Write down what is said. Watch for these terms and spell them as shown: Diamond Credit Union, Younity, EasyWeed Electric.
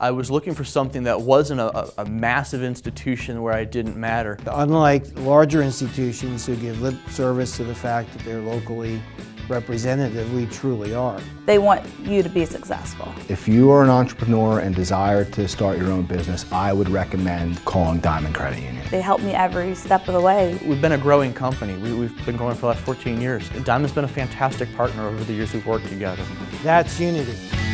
I was looking for something that wasn't a massive institution where I didn't matter. Unlike larger institutions who give lip service to the fact that they're locally representative, we truly are. They want you to be successful. If you are an entrepreneur and desire to start your own business, I would recommend calling Diamond Credit Union. They helped me every step of the way. We've been a growing company. We've been growing for the last 14 years. Diamond's been a fantastic partner over the years we've worked together. That's Younity.